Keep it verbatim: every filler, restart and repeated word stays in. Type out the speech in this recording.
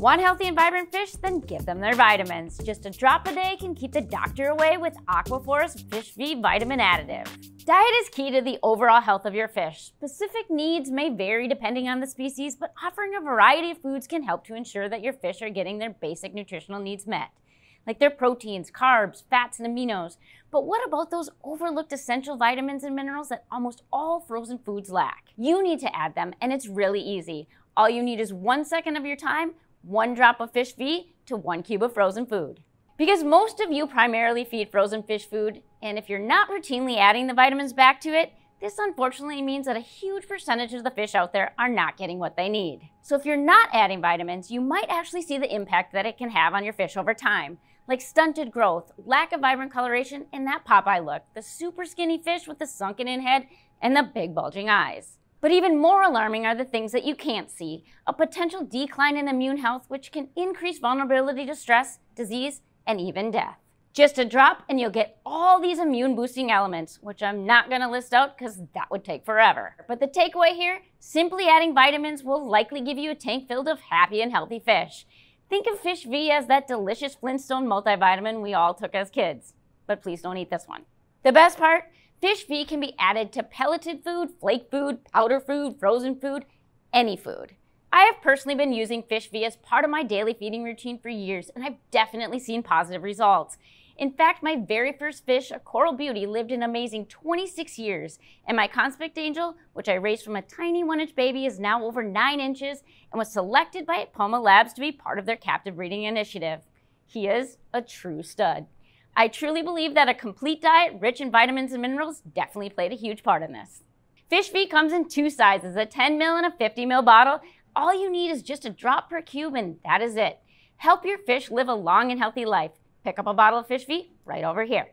Want healthy and vibrant fish? Then give them their vitamins. Just a drop a day can keep the doctor away with Aquaforest Fish V vitamin additive. Diet is key to the overall health of your fish. Specific needs may vary depending on the species, but offering a variety of foods can help to ensure that your fish are getting their basic nutritional needs met, like their proteins, carbs, fats, and aminos. But what about those overlooked essential vitamins and minerals that almost all frozen foods lack? You need to add them, and it's really easy. All you need is one second of your time, one drop of Fish V to one cube of frozen food. Because most of you primarily feed frozen fish food, and if you're not routinely adding the vitamins back to it, this unfortunately means that a huge percentage of the fish out there are not getting what they need. So if you're not adding vitamins, you might actually see the impact that it can have on your fish over time, like stunted growth, lack of vibrant coloration, and that Popeye look, the super skinny fish with the sunken in head and the big bulging eyes. But even more alarming are the things that you can't see, a potential decline in immune health, which can increase vulnerability to stress, disease, and even death. Just a drop and you'll get all these immune boosting elements, which I'm not gonna list out because that would take forever. But the takeaway here, simply adding vitamins will likely give you a tank filled of happy and healthy fish. Think of Fish V as that delicious Flintstone multivitamin we all took as kids, but please don't eat this one. The best part? Fish V can be added to pelleted food, flake food, powder food, frozen food, any food. I have personally been using Fish V as part of my daily feeding routine for years, and I've definitely seen positive results. In fact, my very first fish, a coral beauty, lived an amazing twenty-six years, and my conspect angel, which I raised from a tiny one inch baby, is now over nine inches and was selected by Poma Labs to be part of their captive breeding initiative. He is a true stud. I truly believe that a complete diet rich in vitamins and minerals definitely played a huge part in this. Fish V comes in two sizes, a ten mil and a fifty mil bottle. All you need is just a drop per cube and that is it. Help your fish live a long and healthy life. Pick up a bottle of Fish V right over here.